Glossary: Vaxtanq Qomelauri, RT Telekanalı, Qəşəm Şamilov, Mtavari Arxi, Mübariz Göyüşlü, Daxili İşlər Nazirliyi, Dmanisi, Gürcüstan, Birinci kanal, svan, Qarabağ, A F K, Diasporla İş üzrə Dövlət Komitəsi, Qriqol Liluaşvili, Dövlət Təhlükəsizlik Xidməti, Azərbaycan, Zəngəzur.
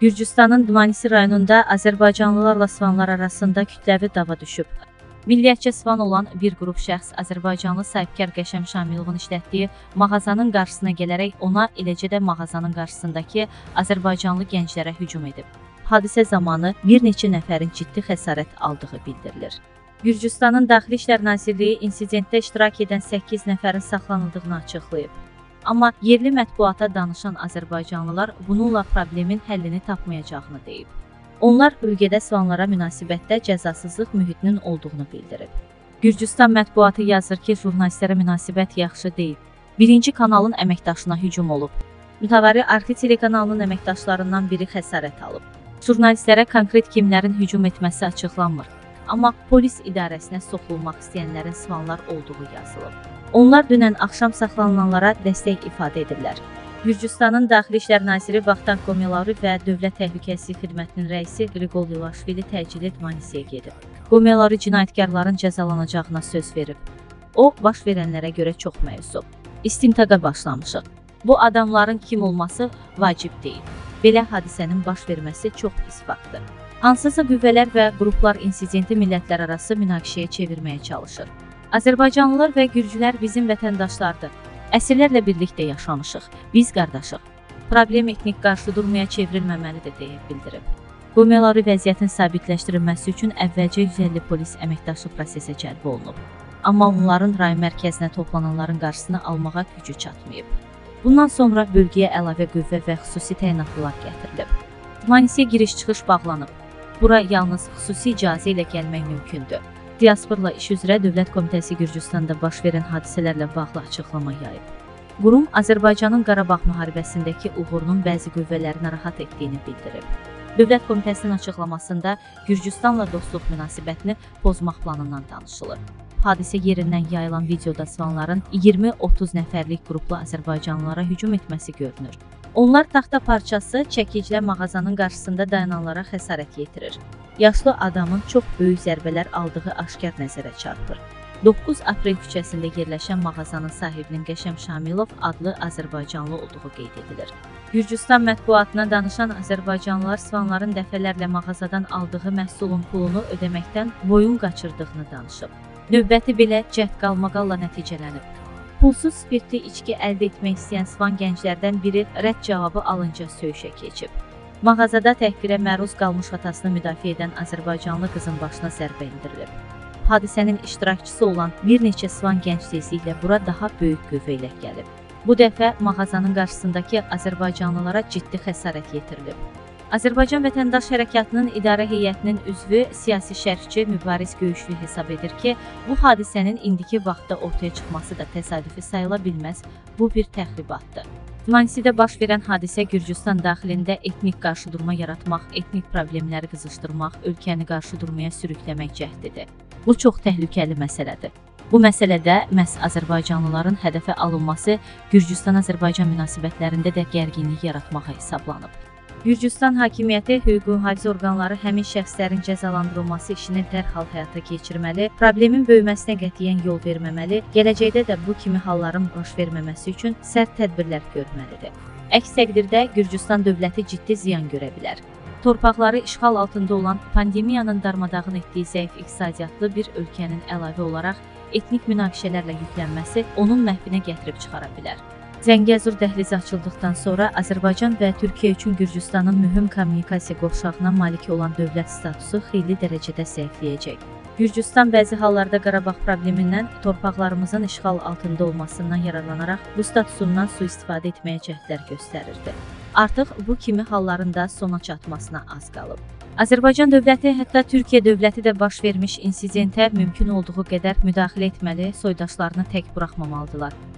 Gürcüstanın Dmanisi rayonunda Azərbaycanlılarla svanlar arasında kütləvi dava düşüb. Milliyyətçi svan olan bir qrup şəxs Azərbaycanlı sahibkar Qəşəm Şamilovun işlətdiyi mağazanın qarşısına gələrək ona, eləcə də mağazanın qarşısındakı Azərbaycanlı gənclərə hücum edib. Hadisə zamanı bir neçə nəfərin ciddi xəsarət aldığı bildirilir. Gürcüstanın Daxili İşlər Nazirliyi insidentdə iştirak edən 8 nəfərin saxlanıldığını açıqlayıb. Amma yerli mətbuata danışan Azərbaycanlılar bununla problemin həllini tapmayacağını deyib. Onlar bölgədə svanlara münasibətdə cəzasızlıq mühitinin olduğunu bildirib. Gürcüstan mətbuatı yazır ki, jurnalistlərə münasibət yaxşı deyil. Birinci kanalın əməkdaşına hücum olub. Mütəvari RT Telekanalının əməkdaşlarından biri xəsarət alıb. Jurnalistlərə konkret kimlərin hücum etməsi açıqlanmır. Amma polis idarəsinə soxulmaq istəyənlərin svanlar olduğu yazılıb. Onlar dünən axşam saxlanılanlara dəstək ifadə edirlər. Gürcüstanın Daxili İşlər Naziri Vaxtanq Qomelauri və Dövlət Təhlükəsizlik Xidmətinin rəisi Qriqol Liluaşvili təcili Dmanisiyə gedib. Qomelauri cinayətkarların cəzalanacağına söz verib. O, baş verənlərə görə çox məyusub. İstintaqa başlamışıq. Bu adamların kim olması vacib deyil. Belə hadisənin baş verməsi çox pis faktdır. Hansısa qüvvələr və qruplar insidenti millətlər arası münaqişəyə çevirməyə çalışır. Azərbaycanlılar və gürcülər bizim vətəndaşlardır. Əsirlərlə birlikdə yaşamışıq. Biz qardaşıq. Problem etnik qarşı durmaya çevrilməməlidir deyə bildirib. Qomelauri vəziyyətin sabitləşdirilməsi üçün əvvəlcə 150 polis əməkdaşı prosesə cəlb olunub. Amma onların rayon mərkəzinə toplananların qarşısını almağa gücü çatmayıb. Bundan sonra bölgəyə əlavə qüvvə və xüsusi təyinatlılar gətirilib. Dmanisiyə giriş-çıxış bağlanıb. Bura yalnız xüsusi icazə ilə gəlmək mümkündür. Diasporla iş üzrə Dövlət Komitəsi Gürcüstanda baş verən hadisələrlə bağlı açıqlama yayıb. Qurum Azərbaycanın Qarabağ müharibəsindəki uğurunun bəzi qüvvələri narahat etdiyini bildirib. Dövlət Komitəsinin açıqlamasında Gürcüstanla dostluq münasibətini pozmaq planından danışılır. Hadisə yerindən yayılan videoda svanların 20-30 nəfərlik qrupla Azərbaycanlılara hücum etməsi görünür. Onlar taxta parçası çəkiclə mağazanın qarşısında dayananlara xəsarət yetirir. Yaşlı adamın çox böyük zərbələr aldığı aşkar nəzərə çarpır. 9 aprel küçəsində yerləşən mağazanın sahibinin Qəşəm Şamilov adlı Azərbaycanlı olduğu qeyd edilir. Gürcüstan mətbuatına danışan Azərbaycanlılar svanların dəfələrlə mağazadan aldığı məhsulun pulunu ödəməkdən boyun qaçırdığını danışıb. Növbəti belə cəhd qalmaqalla nəticələnib. Pulsuz spirtli içki əldə etmək istəyən svan gənclərdən biri rədd cavabı alınca söyüşə keçib. Mağazada təhqirə məruz qalmış atasını müdafiə edən Azərbaycanlı qızın başına zərbə indirilib. Hadisənin iştirakçısı olan bir neçə svan gənc tezliklə bura daha böyük qüvvə ilə gəlib. Bu dəfə mağazanın qarşısındakı Azərbaycanlılara ciddi xəsarət yetirilib. Azərbaycan Vətəndaş Hərəkatının İdarə Heyətinin üzvü, siyasi şərhçi Mübariz Göyüşlü hesab edir ki, bu hadisənin indiki vaxtda ortaya çıxması da təsadüfi sayıla bilməz, bu bir təxribatdır. Dmanisidə baş verən hadisə Gürcüstan daxilində etnik qarşıdurma yaratmaq, etnik problemləri qızışdırmaq, ölkəni qarşıdurmaya sürükləmək cəhdidir. Bu çox təhlükəli məsələdir. Bu məsələdə məhz Azərbaycanlıların hədəfə alınması Gürcüstan-Azərbaycan münasibətlərində də gərginlik yaratmağa hesablanıb. Gürcüstan hakimiyyəti, hüquq-mühafizə orqanları həmin şəxslərin cəzalandırılması işini dərhal həyata keçirməli, problemin böyüməsinə qətiyyən yol verməməli, gələcəkdə də bu kimi halların baş verməməsi üçün sərt tədbirlər görməlidir. Əks təqdirdə Gürcüstan dövləti ciddi ziyan görə bilər. Torpaqları işğal altında olan pandemiyanın darmadağın etdiyi zəif iqtisadiyyatlı bir ölkənin əlavə olaraq etnik münaqişələrlə yüklənməsi onun məhvinə gətirib çıxara bilər. Zəngəzur dəhlizi açıldıqdan sonra Azərbaycan və Türkiyə üçün Gürcüstanın mühüm kommunikasiya qovşağına malik olan dövlət statusu xeyli dərəcədə zəifləyəcək. Gürcüstan bəzi hallarda Qarabağ problemindən, torpaqlarımızın işğal altında olmasından yararlanaraq bu statusundan sui-istifadə etməyə cəhdlər göstərirdi. Artıq bu kimi halların da sona çatmasına az qalıb. Azərbaycan dövləti, hətta Türkiyə dövləti də baş vermiş insidentə mümkün olduğu qədər müdaxilə etməli, soydaşlarını tək buraxmamalıdırlar.